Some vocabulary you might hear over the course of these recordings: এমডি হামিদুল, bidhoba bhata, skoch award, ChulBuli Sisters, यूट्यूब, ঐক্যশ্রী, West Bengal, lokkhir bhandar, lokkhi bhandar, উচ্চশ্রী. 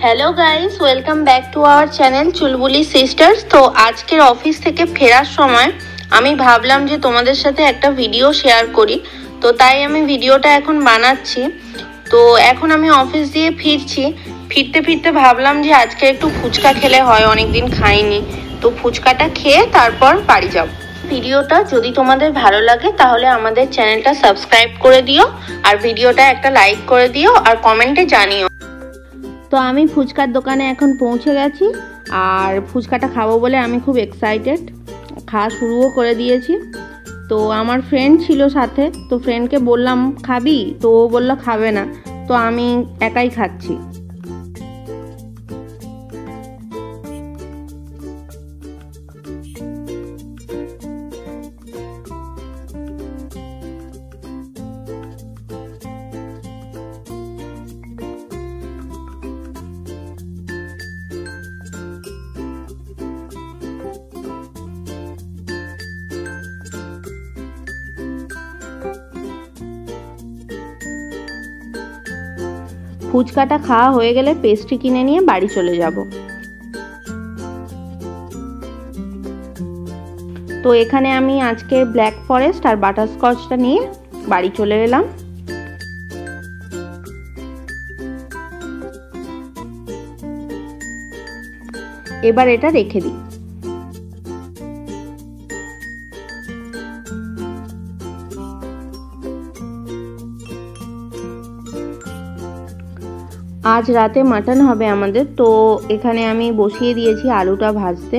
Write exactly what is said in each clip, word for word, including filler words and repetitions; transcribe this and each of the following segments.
Hello guys welcome back to our channel Chulbuli sisters. तो आजकेर office थेके फेरार समय आमी भाबलाम जे तोमादेर साथे एकटा भिडियो शेयर करी, तो ताई आमी भिडियोटा एखन बानाच्छि। तो एखन आमी अफिस दिये फिरछि, फिरते फिरते भाबलाम जे आजके एकटु फुचका खेले हय, अनेकदिन खाइनि। तो फुचकाटा खेये तारपर बाड़ी जाब। ভিডিওটা যদি তোমাদের ভালো লাগে তাহলে আমাদের চ্যানেলটা সাবস্ক্রাইব করে দিও, আর ভিডিওটা একটা লাইক করে দিও, আর কমেন্টে জানিও। তো আমি ফুচকার দোকানে এখন পৌঁছে গেছি, আর ফুচকাটা খাবো বলে আমি খুব এক্সাইটেড, খাওয়া শুরুও করে দিয়েছি। তো আমার ফ্রেন্ড ছিল সাথে, তো ফ্রেন্ডকে বললাম খাবি, তো ও বলল খাবে না, তো আমি একাই খাচ্ছি। ফুচকাটা খাওয়া হয়ে গেলে পেস্ট্রি কিনে নিয়ে বাড়ি চলে যাব। তো এখানে আমি আজকে ব্ল্যাক ফরেস্ট আর বাটারস্কচটা নিয়ে বাড়ি চলে এলাম। এবার এটা রেখে দিই। আজ রাতে মাটন হবে আমাদের, তো এখানে আমি বসিয়ে দিয়েছি আলুটা ভাজতে।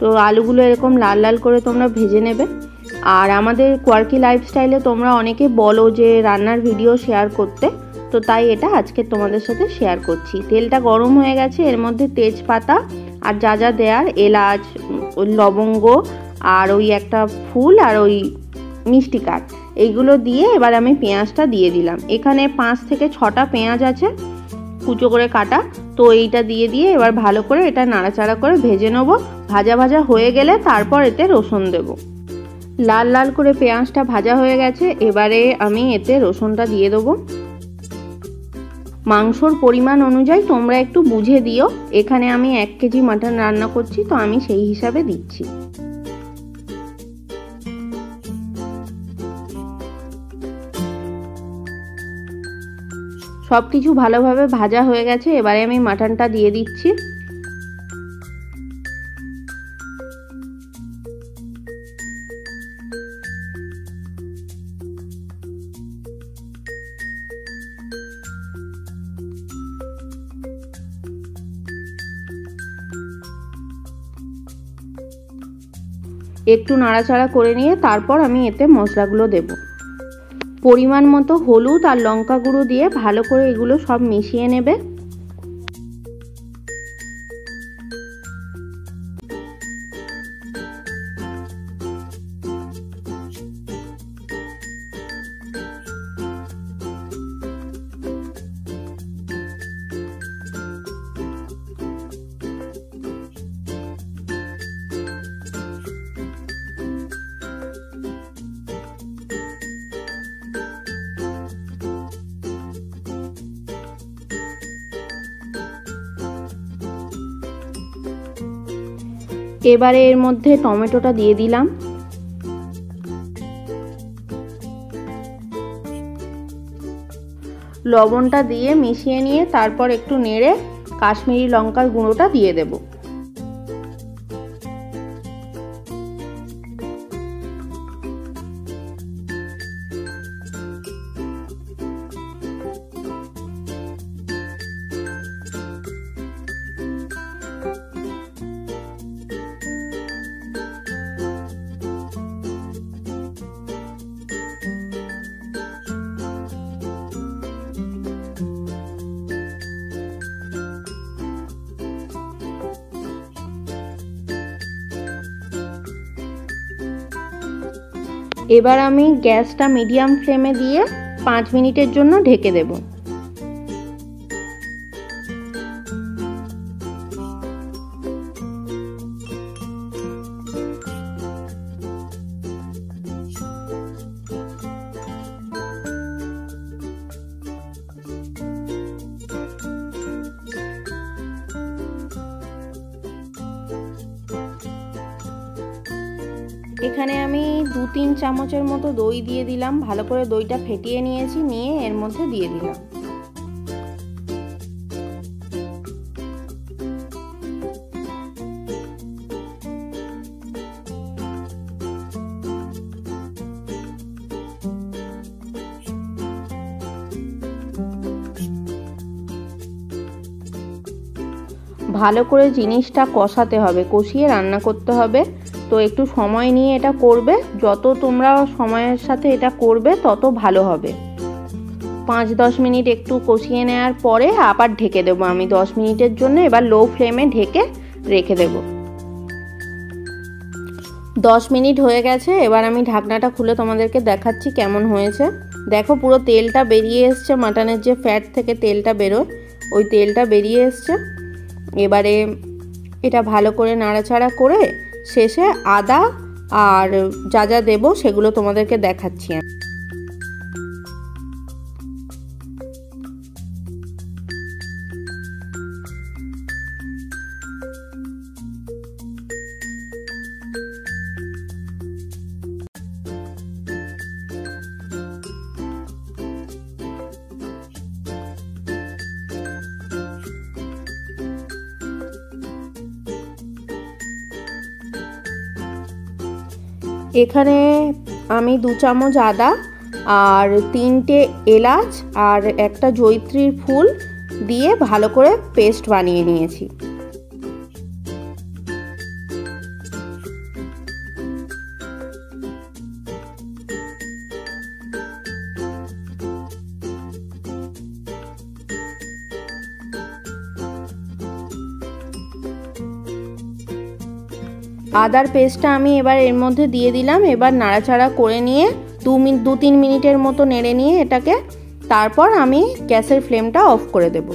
তো আলুগুলো এরকম লাল লাল করে তোমরা ভেজে নেবে। আর আমাদের কোয়ার্কি লাইফস্টাইলে তোমরা অনেকে বলো যে রান্নার ভিডিও শেয়ার করতে, তো তাই এটা আজকে তোমাদের সাথে শেয়ার করছি। তেলটা গরম হয়ে গেছে, এর মধ্যে তেজপাতা আর যা যা দেয়ার, এলাচ, লবঙ্গ, আর ওই একটা ফুল, আর ওই মিষ্টি কাঠ, এইগুলো দিয়ে এবার আমি পেঁয়াজটা দিয়ে দিলাম। এখানে পাঁচ থেকে ছটা পেঁয়াজ আছে কুচো করে কাটা, তো এইটা দিয়ে দিয়ে এবার ভালো করে এটা নাড়াচাড়া করে ভেজে নেব। ভাজা ভাজা হয়ে গেলে তারপর এতে রসুন দেব। লাল লাল করে পেঁয়াজটা ভাজা হয়ে গেছে, এবারে আমি এতে রসুনটা দিয়ে দেব। মাংসর পরিমাণ অনুযায়ী তোমরা একটু বুঝে দিও। এখানে আমি এক কেজি মাটন রান্না করছি, তো আমি সেই হিসাবে দিচ্ছি। সব কিছু ভালোভাবে ভাজা হয়ে গেছে, এবারে আমি মাটনটা দিয়ে দিচ্ছি। একটু নাড়াচাড়া করে নিয়ে তারপর আমি এতে মশলাগুলো দেবো। পরিমাণ মতো হলুদ আর লঙ্কা গুঁড়ো দিয়ে ভালো করে এগুলো সব মিশিয়ে নেবে। এবারে এর মধ্যে টমেটোটা দিয়ে দিলাম। লবণটা দিয়ে মিশিয়ে নিয়ে তারপর একটু নেড়ে কাশ্মীরি লঙ্কার গুঁড়োটা দিয়ে দেব। এবার আমি গ্যাসটা মিডিয়াম ফ্লেমে দিয়ে পাঁচ মিনিটের জন্য ঢেকে দেব। এখানে আমি দু তিন চামচের মতো দই দিয়ে দিলাম, ভালো করে দইটা ফেটিয়ে নিয়েছি, নিয়ে এর মধ্যে দিয়ে দিলাম। ভালো করে জিনিসটা কষাতে হবে, কষিয়ে রান্না করতে হবে, তো একটু সময় নিয়ে এটা করবে। যত তোমরা সময়ের সাথে এটা করবে তত ভালো হবে। পাঁচ দশ মিনিট একটু কষিয়ে নেওয়ার পরে আবার ঢেকে দেবো আমি দশ মিনিটের জন্য। এবার লো ফ্লেমে ঢেকে রেখে দেব। দশ মিনিট হয়ে গেছে, এবার আমি ঢাকনাটা খুলে তোমাদেরকে দেখাচ্ছি কেমন হয়েছে। দেখো পুরো তেলটা বেরিয়ে এসছে, মাটনের যে ফ্যাট থেকে তেলটা বেরোয় ওই তেলটা বেরিয়ে এসছে। এবারে এটা ভালো করে নাড়াচাড়া করে শেষে আদা আর যা যা দেবো সেগুলো তোমাদেরকে দেখাচ্ছি। এখানে আমি দু চামচ আদা আর তিনটে এলাচ আর একটা জয়িত্রীর ফুল দিয়ে ভালো করে পেস্ট বানিয়ে নিয়েছি। আদার পেস্টটা আমি এবার এর মধ্যে দিয়ে দিলাম। এবার নাড়াচাড়া করে নিয়ে দু মিনিট দু তিন মিনিটের মতো নেড়ে নিয়ে এটাকে, তারপর আমি গ্যাসের ফ্লেমটা অফ করে দেব।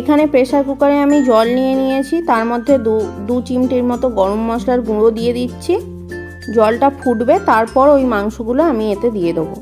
এখানে প্রেসার কুকারে আমি জল নিয়ে নিয়েছি, তার মধ্যে দু দু চিমটির মতো গরম মশলার গুঁড়ো দিয়ে দিচ্ছি। জলটা ফুটবে, তারপর ওই মাংসগুলো আমি এতে দিয়ে দেবো।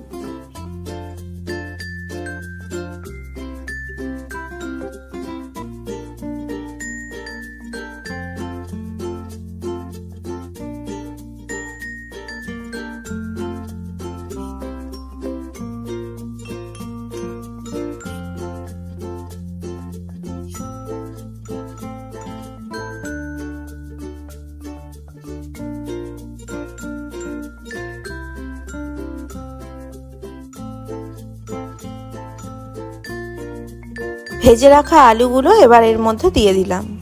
ভেজে রাখা আলুগুলো এবার এর মধ্যে দিয়ে দিলাম। এবার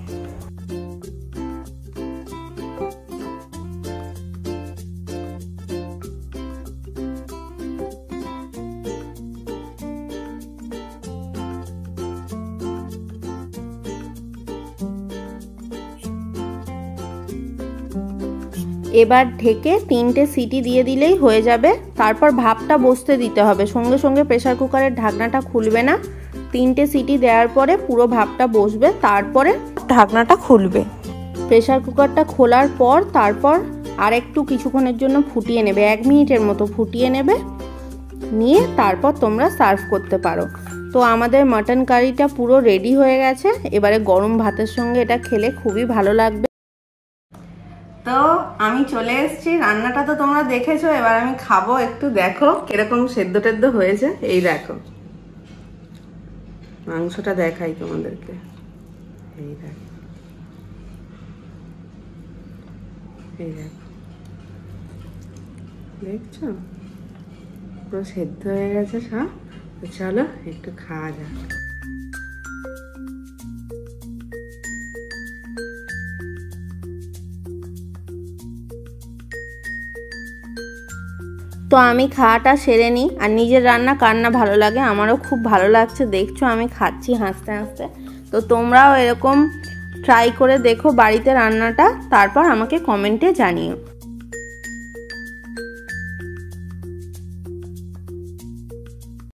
ঢেকে তিনটে সিটি দিয়ে দিলেই হয়ে যাবে। তারপর ভাপটা বসতে দিতে হবে, সঙ্গে সঙ্গে প্রেসার কুকারের ঢাকনাটা খুলবে না। তিনটে সিটি দেওয়ার পরে পুরো ভাপটা বসবে, তারপরে ঢাকনাটা খুলবে। প্রেসার কুকারটা খোলার পর তারপর আর একটু কিছুক্ষণের জন্য ফুটিয়ে নেবে, এক মিনিটের মতো ফুটিয়ে নেবে, নিয়ে তারপর তোমরা সার্ভ করতে পারো। তো আমাদের মাটন কারিটা পুরো রেডি হয়ে গেছে। এবারে গরম ভাতের সঙ্গে এটা খেলে খুবই ভালো লাগবে। তো আমি চলে এসেছি, রান্নাটা তো তোমরা দেখেছো, এবার আমি খাবো। একটু দেখো কিরকম সেদ্ধ টেদ্ধ হয়েছে, এই দেখো মাংসটা দেখাই তোমাদেরকে, এই দেখো এই দেখো দেখছো পুরো সেদ্ধ হয়ে গেছে সব। চলো একটু খাওয়া যাক। তো আমি খাওয়াটা সেরে নিই। আর নিজের রান্না কার না ভালো লাগে, আমারও খুব ভালো লাগছে। দেখছো আমি খাচ্ছি হাসতে হাসতে। তো তোমরাও এরকম ট্রাই করে দেখো বাড়িতে রান্নাটা, তারপর আমাকে কমেন্টে জানিও।